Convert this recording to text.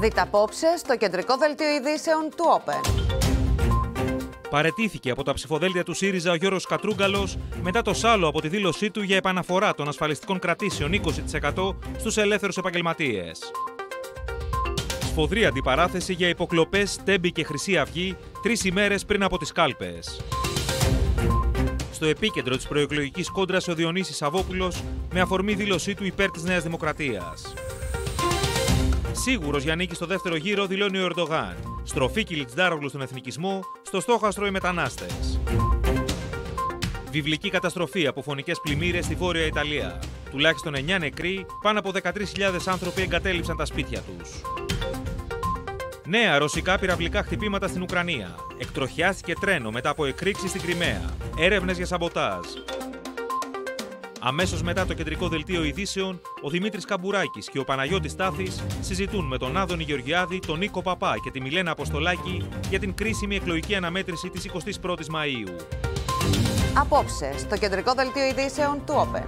Δείτε απόψε στο κεντρικό δελτίο ειδήσεων του Open. Παραιτήθηκε από τα ψηφοδέλτια του ΣΥΡΙΖΑ ο Γιώργος Κατρούγκαλος μετά το σάλο από τη δήλωσή του για επαναφορά των ασφαλιστικών κρατήσεων 20% στους ελεύθερους επαγγελματίες. Σφοδρή αντιπαράθεση για υποκλοπές Τέμπη και Χρυσή Αυγή 3 ημέρες πριν από τις κάλπες. Στο επίκεντρο της προεκλογικής κόντρας ο Διονύσης Σίγουρος με αφορμή δήλωσή του υπέρ της Νέας Δημοκρατίας. Σίγουρος για νίκη στο δεύτερο γύρο δηλώνει ο Ερντογάν. Στροφή Κιλιτσντάρογλου στον εθνικισμό, στο στόχαστρο οι μετανάστες. Βιβλική καταστροφή από φωνικές πλημμύρες στη Βόρεια Ιταλία. Τουλάχιστον 9 νεκροί, πάνω από 13.000 άνθρωποι εγκατέλειψαν τα σπίτια τους. Νέα ρωσικά πυραυλικά χτυπήματα στην Ουκρανία. Εκτροχιάστηκε τρένο μετά από εκρήξεις στην Κριμαία. Έρευνες για σαμποτάζ. Αμέσως μετά το κεντρικό δελτίο ειδήσεων, ο Δημήτρης Καμπουράκης και ο Παναγιώτης Στάθης συζητούν με τον Άδωνη Γεωργιάδη, τον Νίκο Παπά και τη Μιλένα Αποστολάκη για την κρίσιμη εκλογική αναμέτρηση της 21ης Μαΐου. Απόψε στο κεντρικό δελτίο ειδήσεων του Όπεν.